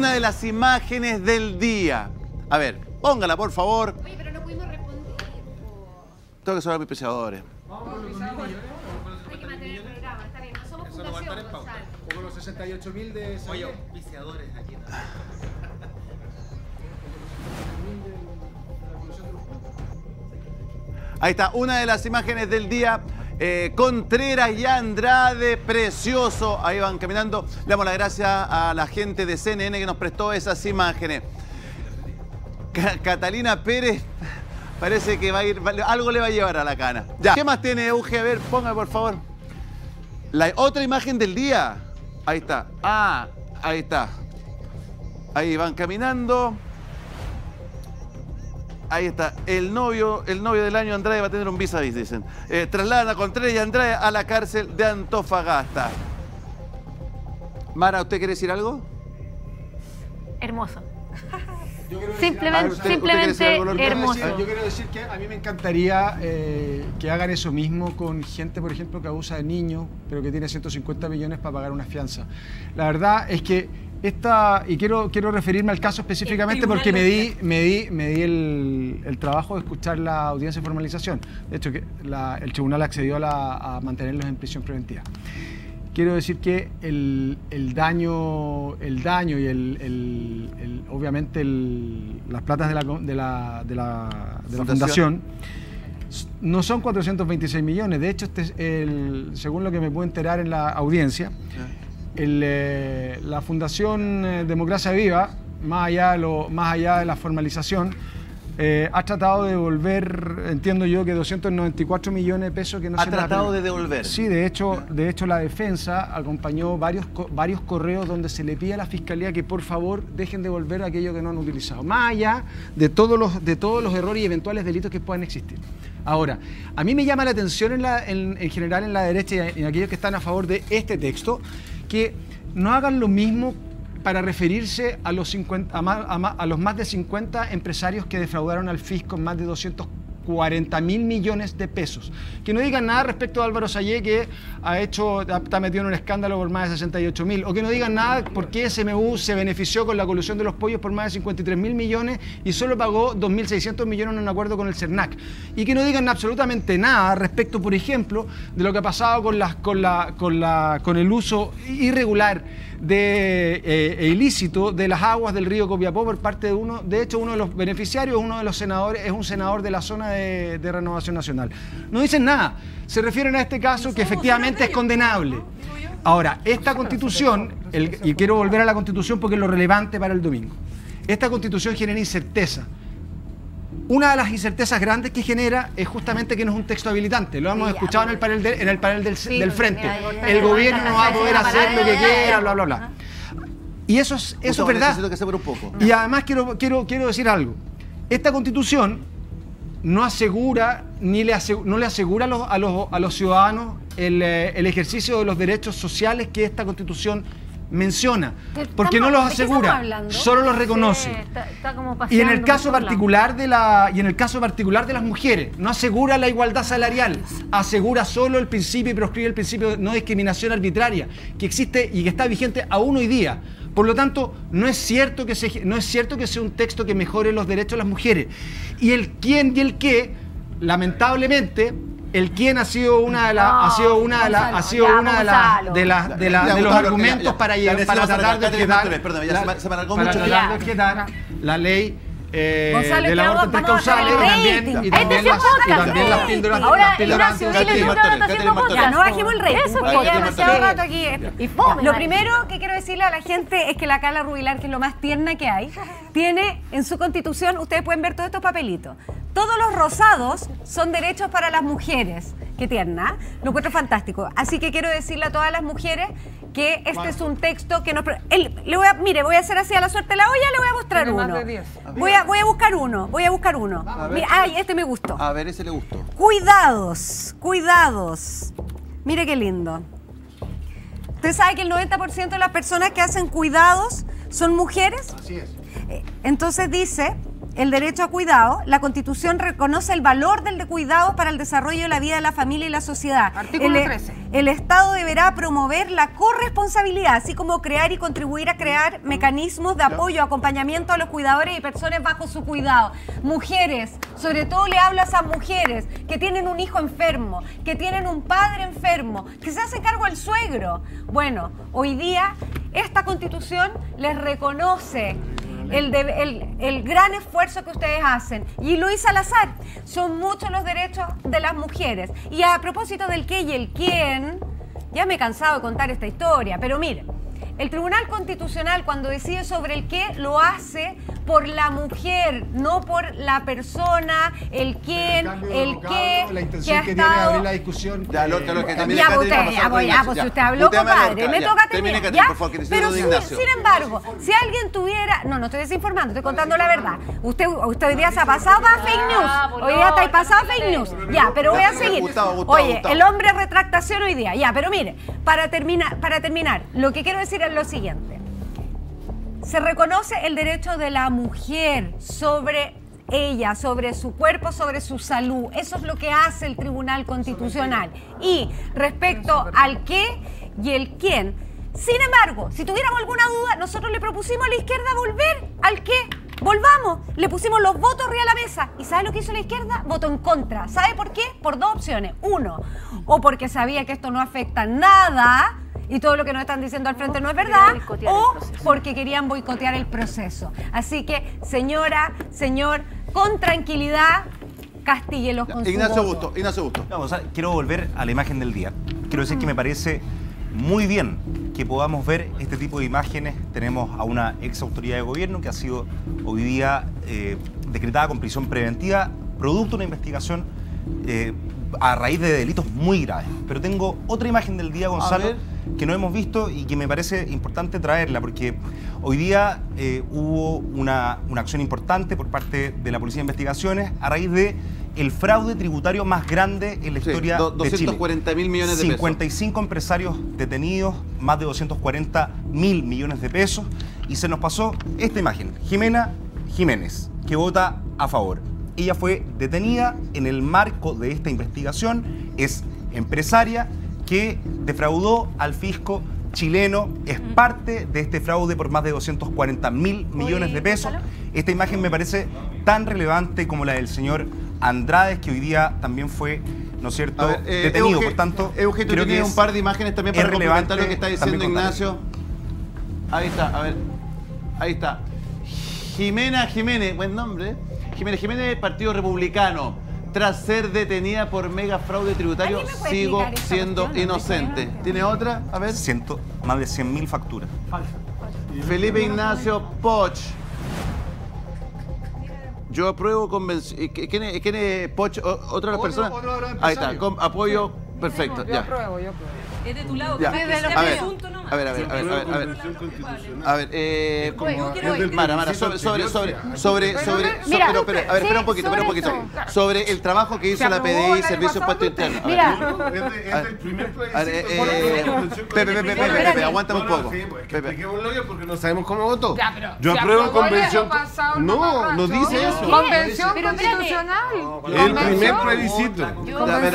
una de las imágenes del día. A ver, póngala, por favor. Oye, pero no pudimos responder. Tengo que sonar a mis pescadores. Vamos por los 2.000 millones. Hay que mantener el programa, está bien. No somos fundación, Gonzalo. Como los 68.000 de... Oye, auspiciadores aquí. Ahí está, una de las imágenes del día. Contreras y Andrade, precioso. Ahí van caminando. Le damos las gracias a la gente de CNN que nos prestó esas imágenes. Catalina Pérez parece que va a ir, algo le va a llevar a la cana. Ya. ¿Qué más tiene Euge? A ver, ponga por favor. La otra imagen del día. Ahí está. Ah, ahí está. Ahí van caminando. Ahí está, el novio del año Andrade va a tener un vis-a-vis, dicen. Trasladan a Contreras y Andrade a la cárcel de Antofagasta. Mara, ¿usted quiere decir algo? Hermoso. Simplemente hermoso. Yo quiero decir que a mí me encantaría que hagan eso mismo con gente, por ejemplo, que abusa de niños, pero que tiene 150 millones para pagar una fianza. La verdad es que... y quiero referirme al caso específicamente porque me di el trabajo de escuchar la audiencia de formalización. De hecho, que el tribunal accedió a mantenerlos en prisión preventiva. Quiero decir que el daño y obviamente las platas de la fundación no son 426 millones. De hecho, según lo que me pude enterar en la audiencia, la Fundación Democracia Viva, más allá de la formalización, ha tratado de devolver, entiendo yo, que 294 millones de pesos que no se han tratado de devolver. Sí, de hecho la defensa acompañó varios correos donde se le pide a la Fiscalía que por favor dejen devolver aquello que no han utilizado, más allá de todos los errores y eventuales delitos que puedan existir. Ahora, a mí me llama la atención en general en la derecha y en aquellos que están a favor de este texto, que no hagan lo mismo para referirse a los, más de 50 empresarios que defraudaron al fisco en más de 240.000 millones de pesos. Que no digan nada respecto a Álvaro Sallé, que está metido en un escándalo por más de 68.000. O que no digan nada por qué SMU se benefició con la colusión de los pollos por más de 53.000 millones y solo pagó 2.600 millones en un acuerdo con el CERNAC. Y que no digan absolutamente nada respecto, por ejemplo, de lo que ha pasado con el uso irregular e ilícito de las aguas del río Copiapó por parte de uno. De hecho, uno de los beneficiarios, uno de los senadores, es un senador de la zona de Renovación Nacional. No dicen nada, se refieren a este caso que efectivamente es condenable. Ahora, esta Constitución, y quiero volver a la Constitución porque es lo relevante para el domingo, esta Constitución genera incerteza. Una de las incertezas grandes que genera es justamente que no es un texto habilitante. Lo hemos escuchado en el panel del frente. El gobierno no va a poder hacer lo que quiera, bla, bla, bla. Y eso es verdad. Y además quiero decir algo. Esta Constitución no asegura, no le asegura a los ciudadanos el ejercicio de los derechos sociales que esta Constitución menciona, porque no los asegura, solo los reconoce. Está como y en el caso particular de las mujeres, no asegura la igualdad salarial, asegura solo el principio y proscribe el principio de no discriminación arbitraria que existe y que está vigente aún hoy día. Por lo tanto, no es cierto que sea un texto que mejore los derechos de las mujeres. Y el quién y el qué, lamentablemente, el quién ha sido una de los argumentos para tratar de objetar la ley del aborto tres causales y también las píldoras. Ahora, Ignacio, no bajemos el rating. Eso lleva demasiado rato aquí. Lo primero que quiero decirle a la gente es que la Karla Rubilar, que es lo más tierna que hay, tiene en su constitución, ustedes pueden ver todos estos papelitos. Todos los rosados son derechos para las mujeres. Qué tierna, lo encuentro fantástico. Así que quiero decirle a todas las mujeres que este es un texto que nos... mire, voy a hacer así a la suerte de la olla, le voy a mostrar uno. Más de 10. Voy a buscar uno. Mira, ay, este me gustó. A ver, ese le gustó. Cuidados. Mire qué lindo. Usted sabe que el 90% de las personas que hacen cuidados ¿Son mujeres? Así es. Entonces dice, el derecho a cuidado, la Constitución reconoce el valor del cuidado para el desarrollo de la vida de la familia y la sociedad. Artículo 13. El Estado deberá promover la corresponsabilidad, así como crear y contribuir a crear mecanismos de apoyo, acompañamiento a los cuidadores y personas bajo su cuidado. Mujeres, sobre todo le hablo a esas mujeres que tienen un hijo enfermo, que tienen un padre enfermo, que se hace cargo el suegro. Bueno, hoy día esta Constitución les reconoce el gran esfuerzo que ustedes hacen. Y Luis Salazar, son muchos los derechos de las mujeres. Y a propósito del qué y el quién, ya me he cansado de contar esta historia, pero miren, el Tribunal Constitucional cuando decide sobre el qué, lo hace por la mujer, no por la persona, el quién, el qué. La intención que tiene abrir la discusión. Ya, pues usted habló, compadre. Me toca terminar. Pero sin embargo, si alguien tuviera... No, no estoy desinformando, estoy contando la verdad. Usted hoy día se ha pasado para fake news. Hoy día está ahí pasado fake news. Ya, pero voy a seguir. Oye, el hombre retractación hoy día. Ya, pero mire, para terminar, lo que quiero decir es lo siguiente. Se reconoce el derecho de la mujer sobre ella, sobre su cuerpo, sobre su salud. Eso es lo que hace el Tribunal Constitucional. Y respecto al qué y el quién. Sin embargo, si tuviéramos alguna duda, nosotros le propusimos a la izquierda volver al qué. Volvamos, le pusimos los votos arriba a la mesa. ¿Y sabe lo que hizo la izquierda? Votó en contra. ¿Sabe por qué? Por dos opciones. Uno, o porque sabía que esto no afecta nada y todo lo que nos están diciendo al frente no es verdad, o porque querían boicotear el proceso. Así que, señora, señor, con tranquilidad, castíguelos con su voto. Ignacio Bustos. No, o sea, quiero volver a la imagen del día. Quiero decir que me parece muy bien que podamos ver este tipo de imágenes. Tenemos a una ex autoridad de gobierno que ha sido hoy día decretada con prisión preventiva, producto de una investigación a raíz de delitos muy graves. Pero tengo otra imagen del día, Gonzalo, que no hemos visto y que me parece importante traerla, porque hoy día hubo una acción importante por parte de la Policía de Investigaciones a raíz de el fraude tributario más grande en la historia de Chile. 240.000 millones de pesos. 55 empresarios detenidos, más de 240.000 millones de pesos. Y se nos pasó esta imagen, Jimena Jiménez, que vota a favor. Ella fue detenida en el marco de esta investigación, es empresaria que defraudó al fisco chileno, es parte de este fraude por más de 240.000 millones de pesos. Esta imagen me parece tan relevante como la del señor Andrade, que hoy día también fue, ¿no es cierto?, detenido. Por tanto, Euge, tú tienes un par de imágenes también para complementar lo que está diciendo Ignacio. Ahí está, a ver, ahí está. Jimena Jiménez, buen nombre, Jiménez Jiménez, Partido Republicano, tras ser detenida por mega fraude tributario, sigo siendo inocente. ¿Tiene otra? A ver. Más de 100.000 facturas. Falsa. Felipe Ignacio Poch. Yo apruebo convención. ¿Quién es Poch? ¿Otra persona? Ahí está, con apoyo. Perfecto. Yo apruebo, yo apruebo. Es de tu lado, que a ver, Mara, espera un poquito. Sobre el trabajo que hizo la PDI, Servicio de Impuestos Internos. Mira, es el primer plebiscito. Pepe, aguántame un poco. Porque no sabemos cómo votó. Yo apruebo convención. No, no dice eso. Convención constitucional. El primer plebiscito. A ver,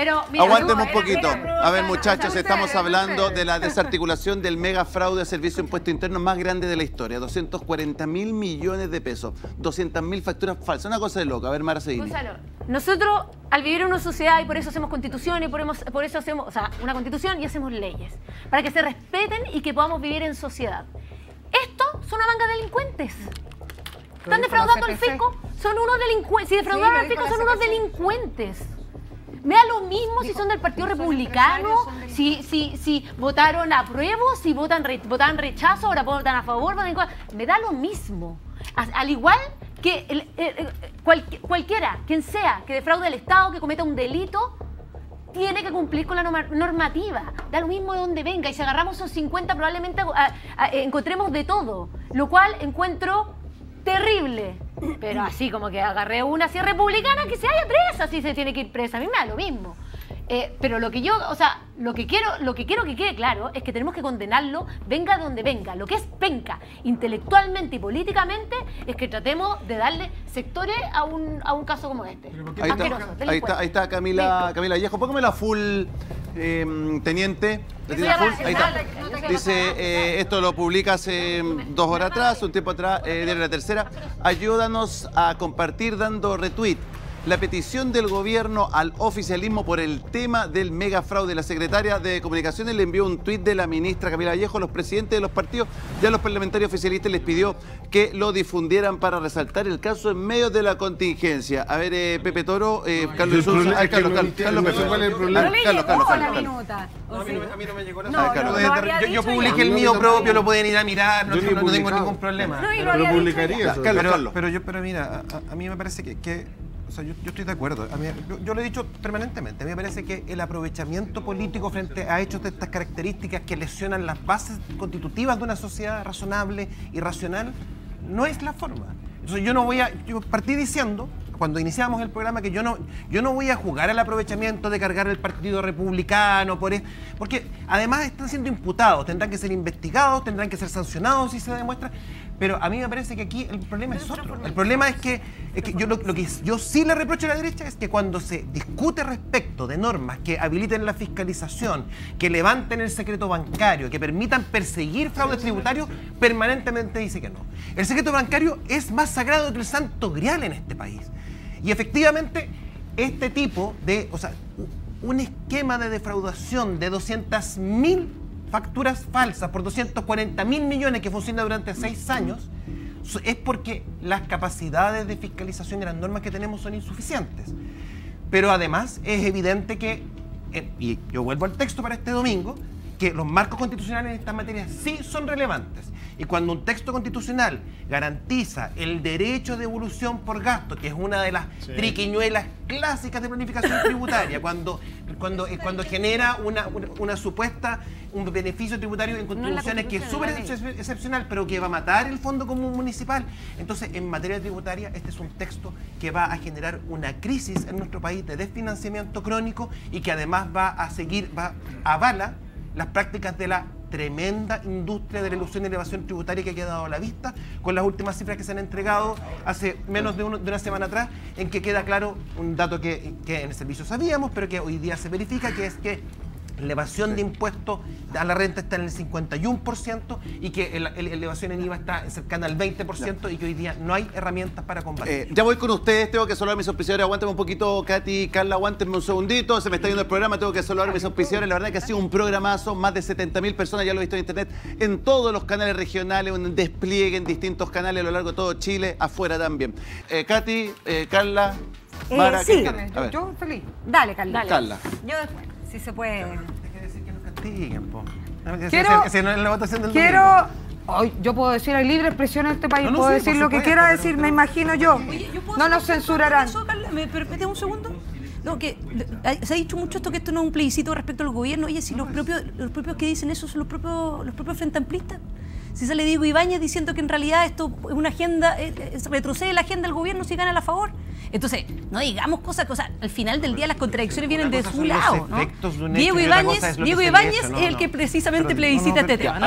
pero mira, aguánteme un poquito. A ver, muchachos, estamos hablando de la desarticulación del mega fraude de Servicio de Impuestos Internos más grande de la historia. 240.000 millones de pesos. 200.000 facturas falsas. Una cosa de loca. A ver, Mara Sedini. Gonzalo, nosotros al vivir en una sociedad, y por eso hacemos constituciones, por eso hacemos, o sea, una constitución y hacemos leyes, para que se respeten y que podamos vivir en sociedad. Esto son una manga de delincuentes. Están defraudando al fisco. Son unos delincuentes. Si defraudaron al fisco, son unos delincuentes. Me da lo mismo si son del Partido Republicano, si votaron a apruebo, si votan rechazo, ahora votan a favor, votan en contra. Me da lo mismo. Al igual que cualquiera, quien sea, que defraude al Estado, que cometa un delito, tiene que cumplir con la normativa. Da lo mismo de donde venga. Y si agarramos esos 50, probablemente encontremos de todo. Lo cual encuentro terrible. Pero así como que agarré una así republicana, que se haya presa, si se tiene que ir presa, a mí me da lo mismo. Pero lo que yo, o sea, lo que quiero que quede claro es que tenemos que condenarlo, venga donde venga. Lo que es penca, intelectualmente y políticamente, es que tratemos de darle sectores a un caso como este. Ahí está Camila Vallejo. Póngamela full, teniente. Dice, esto lo publica hace 2 horas atrás, un tiempo atrás, de La Tercera. Ayúdanos a compartir dando retweet. La petición del gobierno al oficialismo por el tema del megafraude. La secretaria de Comunicaciones le envió un tuit de la ministra Camila Vallejo a los presidentes de los partidos y a los parlamentarios oficialistas les pidió que lo difundieran para resaltar el caso en medio de la contingencia. A ver, Pepe Toro, Carlos Insunza. A mí no me llegó la... Yo publiqué el mío propio, lo pueden ir a mirar, no tengo ningún problema. Lo publicaría. Pero mira, a mí me parece que... O sea, yo estoy de acuerdo. A mí, yo lo he dicho permanentemente. A mí me parece que el aprovechamiento político frente a hechos de estas características que lesionan las bases constitutivas de una sociedad razonable y racional no es la forma. Entonces yo no voy a... Yo partí diciendo, cuando iniciamos el programa, que yo no voy a jugar al aprovechamiento de cargar el Partido Republicano por eso, porque además están siendo imputados, tendrán que ser investigados, tendrán que ser sancionados si se demuestra. Pero a mí me parece que aquí el problema es otro. El problema es que lo que yo sí le reprocho a la derecha es que cuando se discute respecto de normas que habiliten la fiscalización, que levanten el secreto bancario, que permitan perseguir fraudes tributarios, permanentemente dice que no. El secreto bancario es más sagrado que el santo grial en este país. Y efectivamente, este tipo de... O sea, un esquema de defraudación de 200.000 facturas falsas por 240.000 millones que funciona durante 6 años, es porque las capacidades de fiscalización de las normas que tenemos son insuficientes. Pero además es evidente que, y yo vuelvo al texto para este domingo, que los marcos constitucionales en estas materias sí son relevantes. Y cuando un texto constitucional garantiza el derecho de devolución por gasto, que es una de las triquiñuelas clásicas de planificación tributaria, cuando genera una supuesta un beneficio tributario en contribuciones que es súper excepcional, pero que va a matar el fondo común municipal. Entonces, en materia tributaria, este es un texto que va a generar una crisis en nuestro país de desfinanciamiento crónico y que además avala las prácticas de la tremenda industria de la ilusión y elevación tributaria que ha quedado a la vista con las últimas cifras que se han entregado hace menos de una semana atrás, en que queda claro un dato que en el servicio sabíamos, pero que hoy día se verifica, que es que la elevación de impuestos a la renta está en el 51% y que la elevación en IVA está cercana al 20% y que hoy día no hay herramientas para combatir. Ya voy con ustedes, tengo que saludar a mis auspiciadores. Aguántame un poquito, Katy, Carla, aguántenme un segundito, se me está yendo el programa, tengo que saludar a mis auspiciadores. La verdad que ha sido un programazo, más de 70.000 personas, ya lo he visto en internet, en todos los canales regionales, un despliegue en distintos canales a lo largo de todo Chile, afuera también. Katy, Carla, Mara, sí, yo feliz. Dale, Carla. Yo después. Sí se puede. Hay que decir que nos castiguen, po. Quiero... Yo puedo decir, hay libre expresión en este país. Puedo decir lo que quiera decir, me imagino yo. Oye, yo no nos censurarán. Eso, Carla, ¿me permite un segundo? No, que se ha dicho mucho esto, que esto no es un plebiscito respecto al gobierno. Oye, si los propios que dicen eso son los propios frente amplistas. Si sale Diego Ibáñez diciendo que en realidad esto es una agenda, retrocede la agenda del gobierno si gana a favor. Entonces, no digamos cosas que, o sea, al final del día las contradicciones vienen de su lado, ¿no? Diego Ibáñez es el que precisamente plebiscita este tema, ¿no?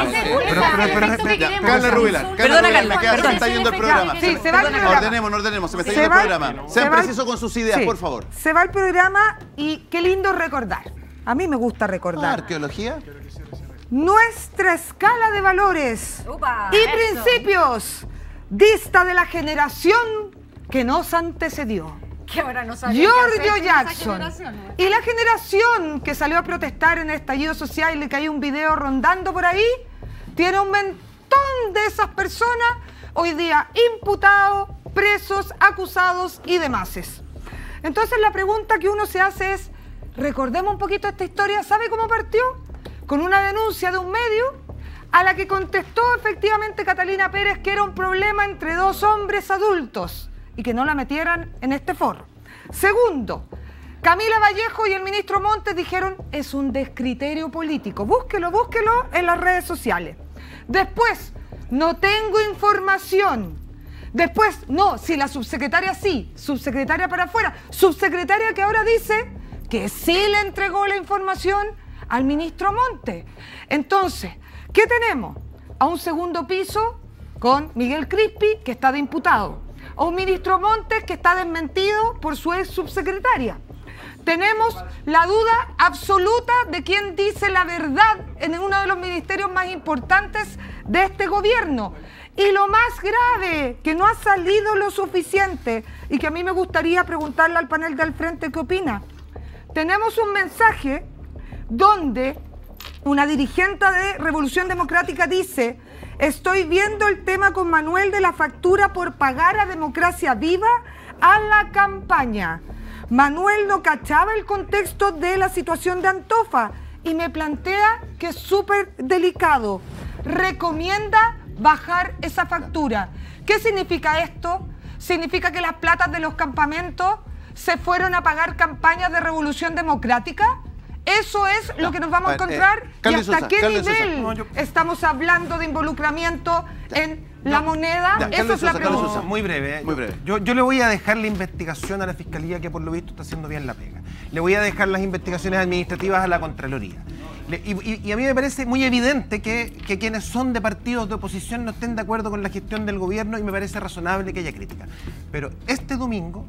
Karla Rubilar, perdona, Karla, que se me está yendo el programa. Sí, se va el programa. Ordenemos, se me está yendo el programa. Sean precisos con sus ideas, por favor. Se va el programa y qué lindo recordar. A mí me gusta recordar. ¿Arqueología? Nuestra escala de valores y principios dista de la generación que nos antecedió. Que ahora no sabe George Jackson. Y la generación que salió a protestar en el estallido social y que hay un video rondando por ahí, tiene un montón de esas personas hoy día imputados, presos, acusados y demás. Entonces la pregunta que uno se hace es, recordemos un poquito esta historia, ¿sabe cómo partió? Con una denuncia de un medio a la que contestó efectivamente Catalina Pérez que era un problema entre dos hombres adultos y que no la metieran en este foro. Segundo, Camila Vallejo y el ministro Montes dijeron es un descriterio político. Búsquelo en las redes sociales. Después, no tengo información. Después, no, si la subsecretaria sí, subsecretaria para afuera, subsecretaria que ahora dice que sí le entregó la información al ministro Montes. Entonces, ¿qué tenemos? A un segundo piso con Miguel Crispi, que está de imputado. A un ministro Montes que está desmentido por su ex subsecretaria. Tenemos la duda absoluta de quién dice la verdad en uno de los ministerios más importantes de este gobierno. Y lo más grave, que no ha salido lo suficiente, y que a mí me gustaría preguntarle al panel del frente qué opina. Tenemos un mensaje donde una dirigente de Revolución Democrática dice: estoy viendo el tema con Manuel de la factura por pagar a Democracia Viva a la campaña. Manuel no cachaba el contexto de la situación de Antofa y me plantea que es súper delicado. Recomienda bajar esa factura. ¿Qué significa esto? ¿Significa que las platas de los campamentos se fueron a pagar campañas de Revolución Democrática? Eso es lo que nos vamos a encontrar. ¿Y hasta qué nivel estamos hablando de involucramiento en la moneda? Esa es la pregunta. Muy breve, muy breve. Yo le voy a dejar la investigación a la Fiscalía, que por lo visto está haciendo bien la pega. Le voy a dejar las investigaciones administrativas a la Contraloría. Y a mí me parece muy evidente que quienes son de partidos de oposición no estén de acuerdo con la gestión del gobierno, y me parece razonable que haya crítica. Pero este domingo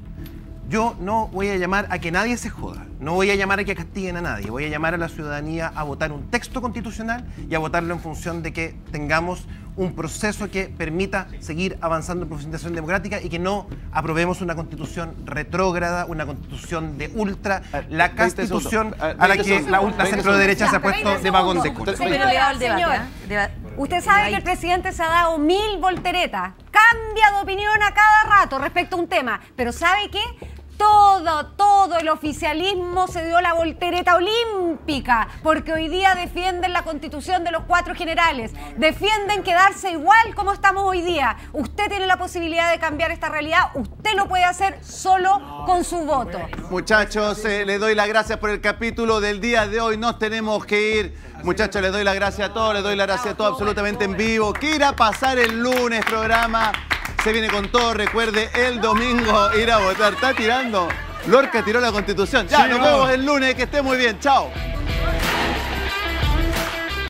yo no voy a llamar a que nadie se joda, no voy a llamar a que castiguen a nadie, voy a llamar a la ciudadanía a votar un texto constitucional y a votarlo en función de que tengamos un proceso que permita seguir avanzando en profundización democrática y que no aprobemos una constitución retrógrada, una constitución de ultra, la constitución a la que la ultra centro derecha se ha puesto de vagón de cola. Usted sabe que el presidente se ha dado 1000 volteretas, cambia de opinión a cada rato respecto a un tema, pero ¿sabe qué? Todo el oficialismo se dio la voltereta olímpica, porque hoy día defienden la constitución de los 4 generales, defienden quedarse igual como estamos hoy día. Usted tiene la posibilidad de cambiar esta realidad, usted lo puede hacer solo con su voto. Muchachos, les doy las gracias por el capítulo del día de hoy, nos tenemos que ir. Muchachos, les doy las gracias a todos, les doy las gracias a todos absolutamente en vivo. ¿Qué irá a pasar el lunes, programa? Se viene con todo, recuerde el domingo ir a votar. Está tirando. Lorca tiró la constitución. Ya, nos vemos el lunes, que esté muy bien. Chao.